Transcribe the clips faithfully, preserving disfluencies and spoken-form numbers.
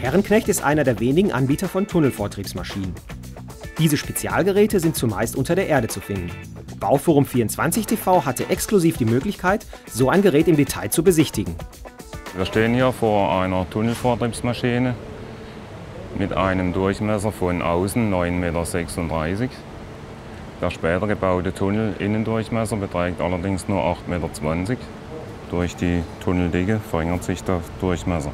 Herrenknecht ist einer der wenigen Anbieter von Tunnelvortriebsmaschinen. Diese Spezialgeräte sind zumeist unter der Erde zu finden. Bauforum vierundzwanzig T V hatte exklusiv die Möglichkeit, so ein Gerät im Detail zu besichtigen. Wir stehen hier vor einer Tunnelvortriebsmaschine mit einem Durchmesser von außen neun Komma sechsunddreißig Meter. Der später gebaute Tunnel-Innendurchmesser beträgt allerdings nur acht Komma zwanzig Meter. Durch die Tunneldicke verringert sich der Durchmesser.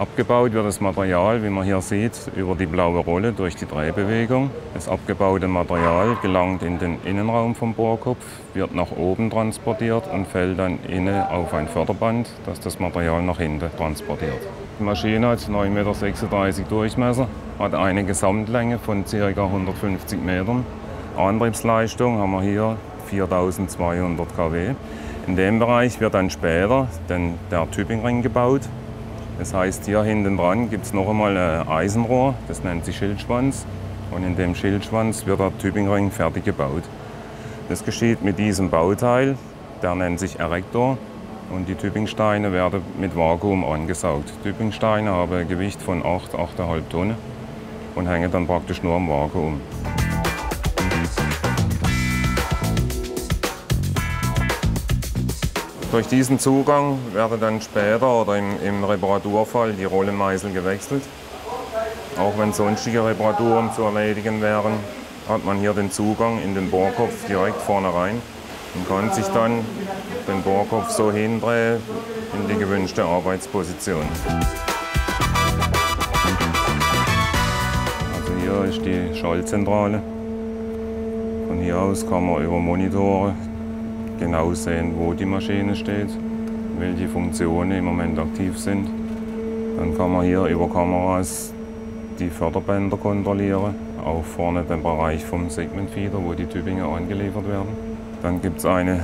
Abgebaut wird das Material, wie man hier sieht, über die blaue Rolle durch die Drehbewegung. Das abgebaute Material gelangt in den Innenraum vom Bohrkopf, wird nach oben transportiert und fällt dann innen auf ein Förderband, das das Material nach hinten transportiert. Die Maschine hat neun Komma sechsunddreißig Meter Durchmesser, hat eine Gesamtlänge von ca. hundertfünfzig Metern. Antriebsleistung haben wir hier viertausendzweihundert Kilowatt. In dem Bereich wird dann später denn der Tübbingring gebaut. Das heißt, hier hinten dran gibt es noch einmal ein Eisenrohr, das nennt sich Schildschwanz. Und in dem Schildschwanz wird der Tübbingring fertig gebaut. Das geschieht mit diesem Bauteil, der nennt sich Erektor. Und die Tübbingsteine werden mit Vakuum angesaugt. Tübbingsteine haben ein Gewicht von acht, acht Komma fünf Tonnen und hängen dann praktisch nur am Vakuum. Durch diesen Zugang werden dann später oder im, im Reparaturfall die Rollenmeißel gewechselt. Auch wenn sonstige Reparaturen zu erledigen wären, hat man hier den Zugang in den Bohrkopf direkt vorne rein und kann sich dann den Bohrkopf so hindrehen in die gewünschte Arbeitsposition. Also hier ist die Schaltzentrale. Von hier aus kann man über Monitore genau sehen, wo die Maschine steht, welche Funktionen im Moment aktiv sind. Dann kann man hier über Kameras die Förderbänder kontrollieren, auch vorne den Bereich vom Segmentfeeder, wo die Tübbinger angeliefert werden. Dann gibt es einen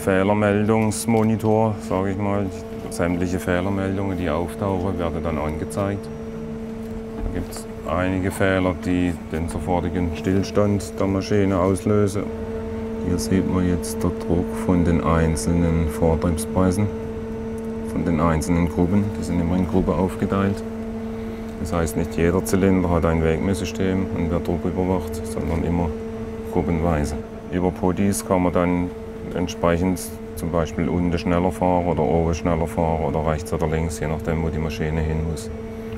Fehlermeldungsmonitor, sage ich mal. Sämtliche Fehlermeldungen, die auftauchen, werden dann angezeigt. Da gibt es einige Fehler, die den sofortigen Stillstand der Maschine auslösen. Hier sieht man jetzt den Druck von den einzelnen Vortriebspressen, von den einzelnen Gruppen. Die sind immer in Gruppen aufgeteilt. Das heißt, nicht jeder Zylinder hat ein Wegmesssystem und wird Druck überwacht, sondern immer gruppenweise. Über Podis kann man dann entsprechend zum Beispiel unten schneller fahren oder oben schneller fahren oder rechts oder links, je nachdem, wo die Maschine hin muss.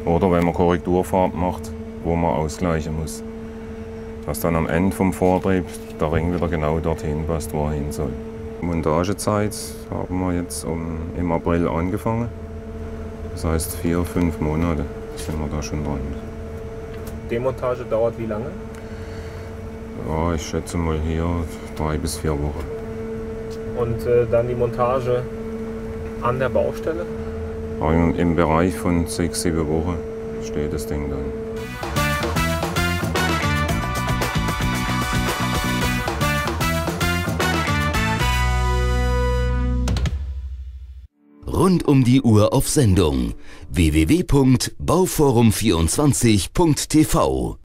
Oder wenn man Korrekturfahrt macht, wo man ausgleichen muss, dass dann am Ende vom Vortrieb der Ring wieder genau dorthin passt, wo er hin soll. Die Montagezeit haben wir jetzt um, im April angefangen. Das heißt vier, fünf Monate sind wir da schon dran. Demontage dauert wie lange? Ja, ich schätze mal hier drei bis vier Wochen. Und äh, dann die Montage an der Baustelle? Im, im Bereich von sechs, sieben Wochen steht das Ding dann. Rund um die Uhr auf Sendung. w w w punkt bauforum vierundzwanzig punkt t v